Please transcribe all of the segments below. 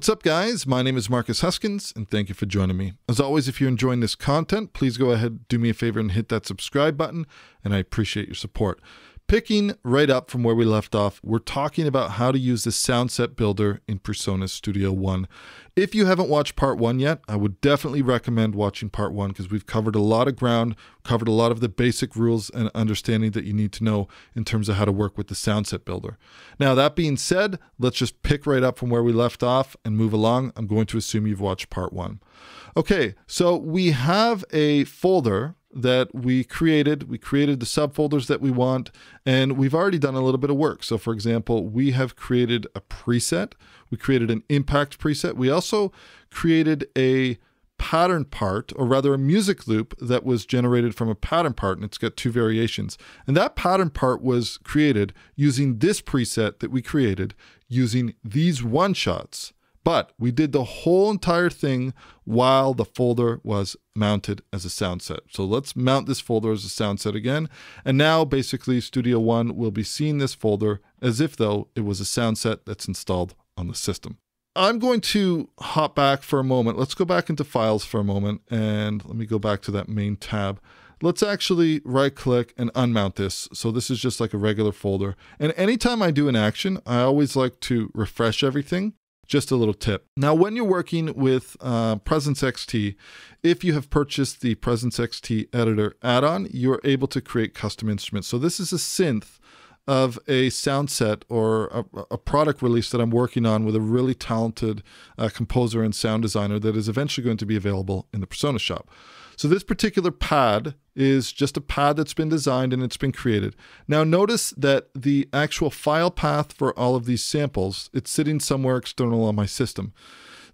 What's up, guys? My name is Marcus Huyskens, and thank you for joining me. As always, if you're enjoying this content, please go ahead, do me a favor, and hit that subscribe button, and I appreciate your support. Picking right up from where we left off, we're talking about how to use the sound set builder in PreSonus Studio One. If you haven't watched part one yet, I would definitely recommend watching part one because we've covered a lot of ground, covered a lot of the basic rules and understanding that you need to know in terms of how to work with the sound set builder. Now, that being said, let's just pick right up from where we left off and move along. I'm going to assume you've watched part one. Okay, so we have a folder that we created. We created the subfolders that we want, and we've already done a little bit of work. So for example, we have created a preset. We created an impact preset. We also created a pattern part, or rather a music loop that was generated from a pattern part, and it's got two variations. And that pattern part was created using this preset that we created using these one-shots. But we did the whole entire thing while the folder was mounted as a sound set. So let's mount this folder as a sound set again. And now basically Studio One will be seeing this folder as if though it was a sound set that's installed on the system. I'm going to hop back for a moment. Let's go back into files for a moment, and let me go back to that main tab. Let's actually right click and unmount this. So this is just like a regular folder. And anytime I do an action, I always like to refresh everything. Just a little tip. Now, when you're working with Presence XT, if you have purchased the Presence XT editor add-on, you're able to create custom instruments. So this is a synth of a sound set or a product release that I'm working on with a really talented composer and sound designer that is eventually going to be available in the PreSonus shop. So this particular pad is just a pad that's been designed and it's been created. Now notice that the actual file path for all of these samples, it's sitting somewhere external on my system.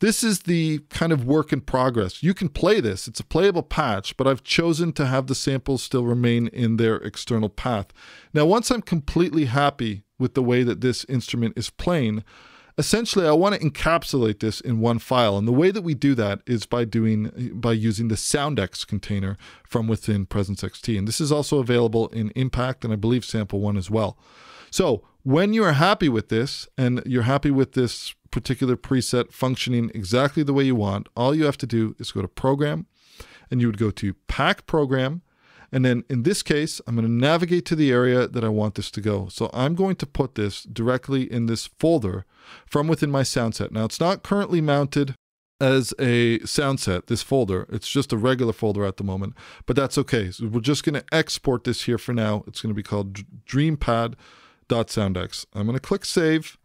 This is the kind of work in progress. You can play this, it's a playable patch, but I've chosen to have the samples still remain in their external path. Now once I'm completely happy with the way that this instrument is playing, essentially, I want to encapsulate this in one file, and the way that we do that is by using the SoundX container from within Presence XT, and this is also available in Impact and I believe Sample One as well. So when you are happy with this, and you're happy with this particular preset functioning exactly the way you want, all you have to do is go to Program, and you would go to Pack Program, and then in this case, I'm going to navigate to the area that I want this to go. So I'm going to put this directly in this folder from within my sound set. Now, it's not currently mounted as a sound set, this folder. It's just a regular folder at the moment, but that's okay. So we're just going to export this here for now. It's going to be called dreampad.soundx. I'm going to click Save,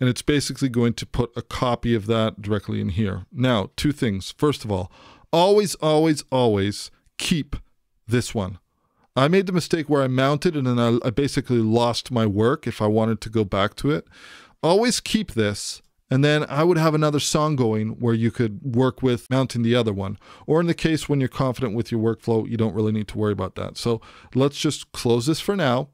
and it's basically going to put a copy of that directly in here. Now, two things. First of all, always, always, always keep this one. I made the mistake where I mounted and then I basically lost my work if I wanted to go back to it. Always keep this, and then I would have another song going where you could work with mounting the other one. Or in the case when you're confident with your workflow, you don't really need to worry about that. So let's just close this for now.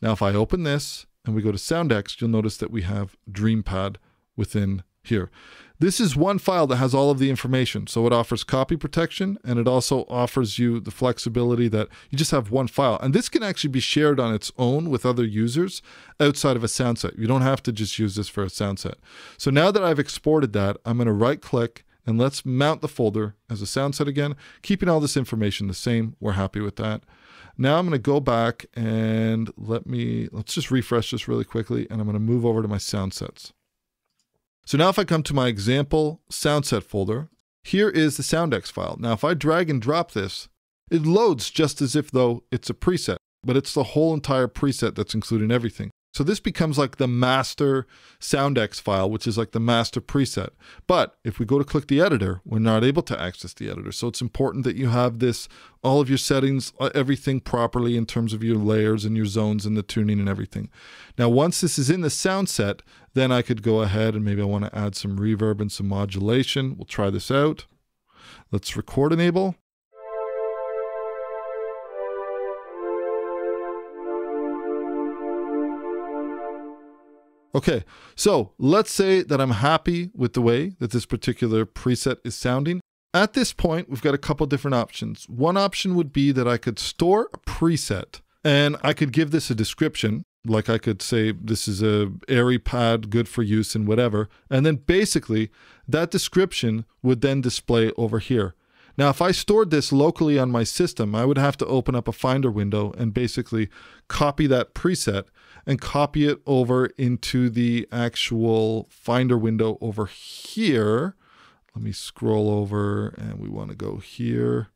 Now if I open this and we go to SoundX, you'll notice that we have DreamPad within here. This is one file that has all of the information. So it offers copy protection, and it also offers you the flexibility that you just have one file. And this can actually be shared on its own with other users outside of a sound set. You don't have to just use this for a sound set. So now that I've exported that, I'm going to right click and let's mount the folder as a sound set again, keeping all this information the same. We're happy with that. Now I'm going to go back and let's just refresh this really quickly, and I'm going to move over to my sound sets. So now if I come to my example sound set folder, here is the SoundX file. Now if I drag and drop this, it loads just as if though it's a preset, but it's the whole entire preset that's including everything. So this becomes like the master SoundX file, which is like the master preset. But if we go to click the editor, we're not able to access the editor. So it's important that you have this, all of your settings, everything properly in terms of your layers and your zones and the tuning and everything. Now, once this is in the sound set, then I could go ahead and maybe I want to add some reverb and some modulation. We'll try this out. Let's record enable. Okay, so let's say that I'm happy with the way that this particular preset is sounding. At this point, we've got a couple different options. One option would be that I could store a preset and I could give this a description. Like I could say, this is a airy pad, good for use in whatever. And then basically that description would then display over here. Now, if I stored this locally on my system, I would have to open up a Finder window and basically copy that preset and copy it over into the actual Finder window over here. Let me scroll over and we want to go here.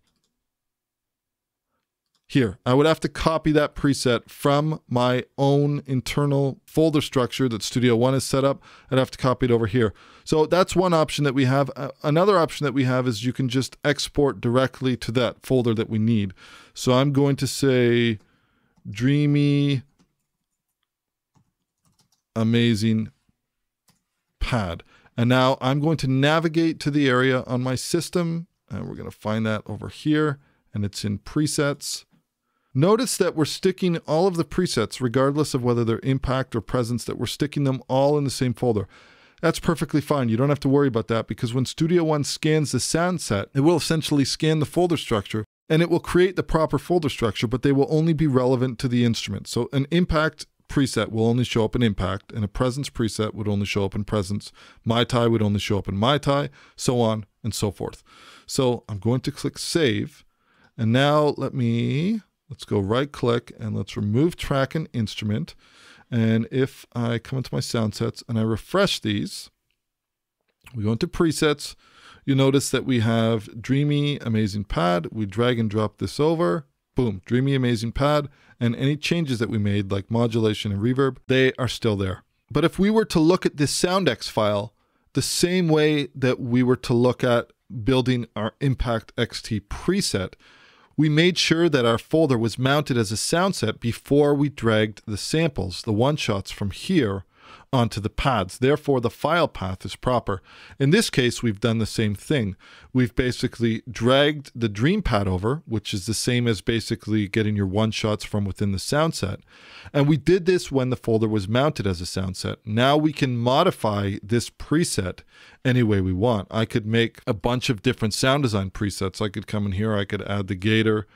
Here, I would have to copy that preset from my own internal folder structure that Studio One has set up. I'd have to copy it over here. So that's one option that we have. Another option that we have is you can just export directly to that folder that we need. So I'm going to say Dreamy Amazing Pad. And now I'm going to navigate to the area on my system, and we're going to find that over here, and it's in presets. Notice that we're sticking all of the presets, regardless of whether they're Impact or Presence, that we're sticking them all in the same folder. That's perfectly fine. You don't have to worry about that, because when Studio One scans the sound set, it will essentially scan the folder structure, and it will create the proper folder structure, but they will only be relevant to the instrument. So an Impact preset will only show up in Impact, and a Presence preset would only show up in Presence. Mai Tai would only show up in Mai Tai, so on and so forth. So I'm going to click Save. And now let's go right click and let's remove track and instrument. And if I come into my sound sets and I refresh these, we go into presets, you notice that we have Dreamy Amazing Pad. We drag and drop this over, boom, Dreamy Amazing Pad. And any changes that we made, like modulation and reverb, they are still there. But if we were to look at this SoundX file the same way that we were to look at building our Impact XT preset, we made sure that our folder was mounted as a sound set before we dragged the samples, the one-shots from here onto the pads. Therefore, the file path is proper. In this case, we've done the same thing. We've basically dragged the Dream Pad over, which is the same as basically getting your one-shots from within the sound set. And we did this when the folder was mounted as a sound set. Now we can modify this preset any way we want. I could make a bunch of different sound design presets. I could come in here, I could add the Gator,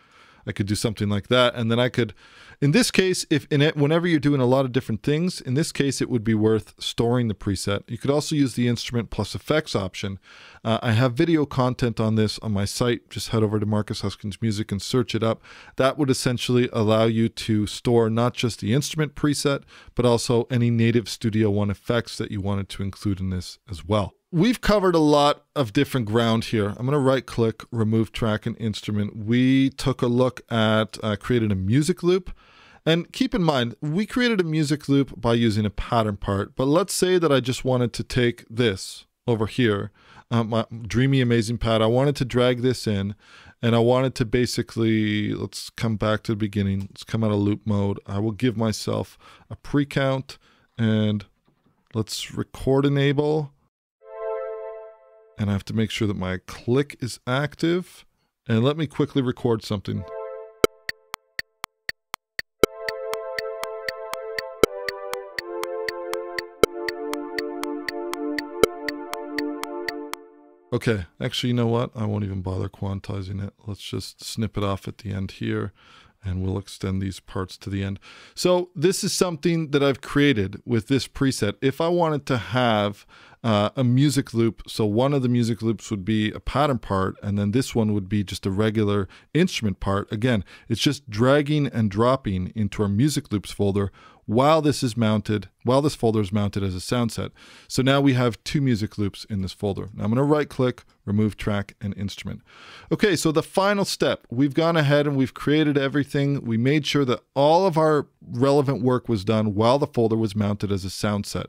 I could do something like that, and then I could, in this case, whenever you're doing a lot of different things, in this case, it would be worth storing the preset. You could also use the instrument plus effects option. I have video content on this on my site. Just head over to Marcus Huyskens Music and search it up. That would essentially allow you to store not just the instrument preset, but also any native Studio One effects that you wanted to include in this as well. We've covered a lot of different ground here. I'm going to right click, remove track and instrument. We took a look at, created a music loop. And keep in mind, we created a music loop by using a pattern part. But let's say that I just wanted to take this over here, my Dreamy Amazing Pad. I wanted to drag this in, and I wanted to basically, let's come back to the beginning. Let's come out of loop mode. I will give myself a pre-count, and let's record enable. And I have to make sure that my click is active. And let me quickly record something. Okay, actually, you know what? I won't even bother quantizing it. Let's just snip it off at the end here, and we'll extend these parts to the end. So this is something that I've created with this preset. If I wanted to have a music loop, so one of the music loops would be a pattern part, and then this one would be just a regular instrument part. Again, it's just dragging and dropping into our music loops folder while this is mounted, while this folder is mounted as a sound set. So now we have two music loops in this folder. Now I'm gonna right click, remove track and instrument. Okay, so the final step, we've gone ahead and we've created everything. We made sure that all of our relevant work was done while the folder was mounted as a sound set.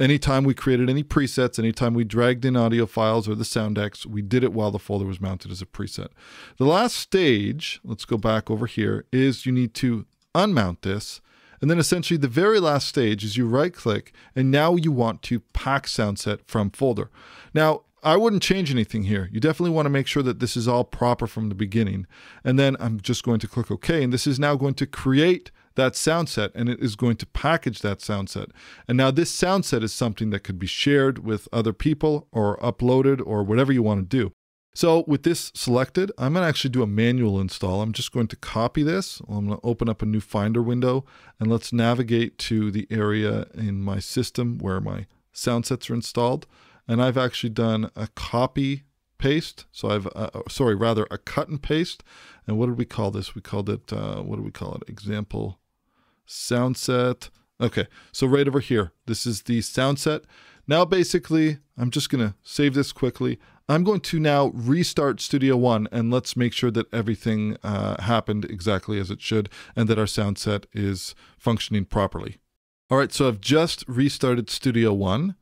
Anytime we created any presets, anytime we dragged in audio files or the SoundX, we did it while the folder was mounted as a preset. The last stage, let's go back over here, is you need to unmount this. And then essentially the very last stage is you right click, and now you want to pack sound set from folder. Now, I wouldn't change anything here. You definitely want to make sure that this is all proper from the beginning. And then I'm just going to click OK, and this is now going to create that sound set, and it is going to package that sound set. And now this sound set is something that could be shared with other people or uploaded or whatever you want to do. So with this selected, I'm going to actually do a manual install. I'm just going to copy this. I'm going to open up a new Finder window, and let's navigate to the area in my system where my sound sets are installed. And I've actually done a copy paste. So I've, rather a cut and paste. And what did we call this? We called it, example sound set. Okay, so right over here, this is the sound set. Now, basically, I'm just going to save this quickly. I'm going to now restart Studio One, and let's make sure that everything happened exactly as it should and that our sound set is functioning properly. All right, so I've just restarted Studio One.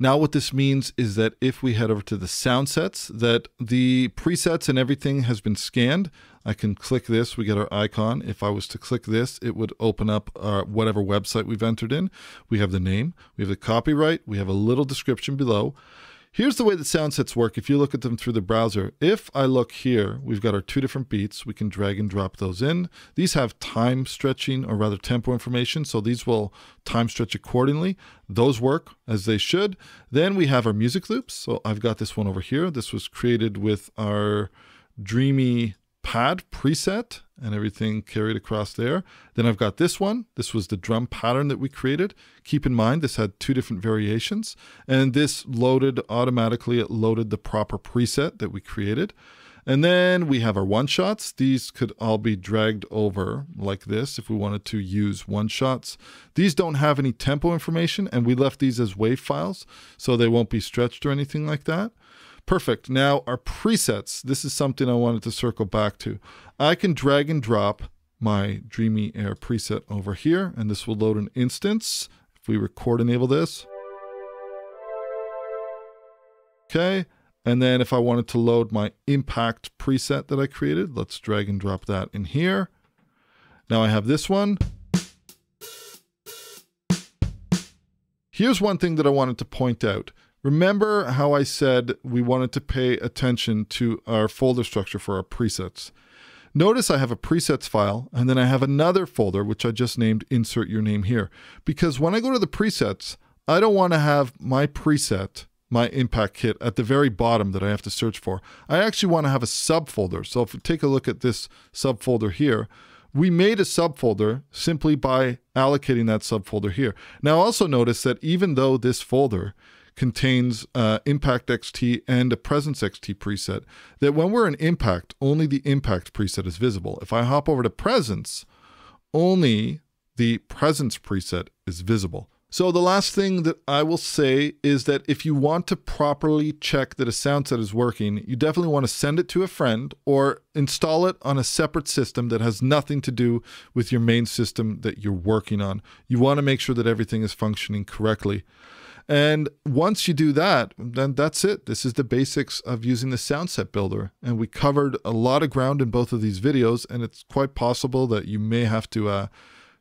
Now what this means is that if we head over to the sound sets, that the presets and everything has been scanned. I can click this, we get our icon. If I was to click this, it would open up whatever website we've entered in. We have the name, we have the copyright, we have a little description below. Here's the way that sound sets work if you look at them through the browser. If I look here, we've got our two different beats. We can drag and drop those in. These have time stretching, or rather tempo information, so these will time stretch accordingly. Those work as they should. Then we have our music loops. So I've got this one over here. This was created with our dreamy pad preset and everything carried across there. Then I've got this one. This was the drum pattern that we created. Keep in mind, this had two different variations, and this loaded automatically. It loaded the proper preset that we created. And then we have our one-shots. These could all be dragged over like this if we wanted to use one-shots. These don't have any tempo information, and we left these as WAV files, so they won't be stretched or anything like that. Perfect. Now our presets, this is something I wanted to circle back to. I can drag and drop my Dreamy Air preset over here, and this will load an instance. If we record enable this. Okay. And then if I wanted to load my Impact preset that I created, let's drag and drop that in here. Now I have this one. Here's one thing that I wanted to point out. Remember how I said we wanted to pay attention to our folder structure for our presets. Notice I have a presets file, and then I have another folder, which I just named Insert Your Name Here. Because when I go to the presets, I don't want to have my preset, my impact kit, at the very bottom that I have to search for. I actually want to have a subfolder. So if we take a look at this subfolder here, we made a subfolder simply by allocating that subfolder here. Now also notice that even though this folder contains Impact XT and a Presence XT preset, that when we're in Impact, only the Impact preset is visible. If I hop over to Presence, only the Presence preset is visible. So the last thing that I will say is that if you want to properly check that a sound set is working, you definitely want to send it to a friend or install it on a separate system that has nothing to do with your main system that you're working on. You want to make sure that everything is functioning correctly. And once you do that, then that's it. This is the basics of using the sound set builder. And we covered a lot of ground in both of these videos, and it's quite possible that you may have to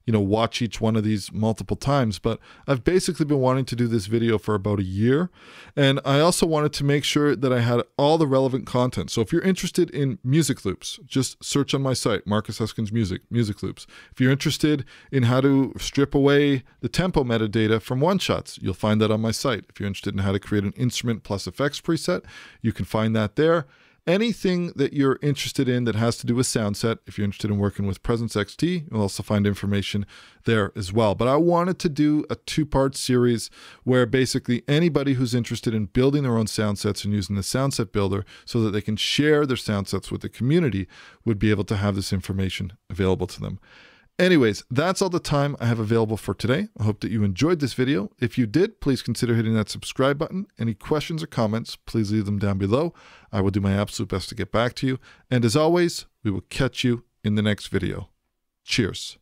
watch each one of these multiple times, but I've basically been wanting to do this video for about a year. And I also wanted to make sure that I had all the relevant content. So if you're interested in music loops, just search on my site, Marcus Huyskens Music, music loops. If you're interested in how to strip away the tempo metadata from one-shots, you'll find that on my site. If you're interested in how to create an instrument plus effects preset, you can find that there. Anything that you're interested in that has to do with sound set, if you're interested in working with Presence XT, you'll also find information there as well. But I wanted to do a two-part series where basically anybody who's interested in building their own sound sets and using the sound set builder so that they can share their sound sets with the community would be able to have this information available to them. Anyways, that's all the time I have available for today. I hope that you enjoyed this video. If you did, please consider hitting that subscribe button. Any questions or comments, please leave them down below. I will do my absolute best to get back to you. And as always, we will catch you in the next video. Cheers.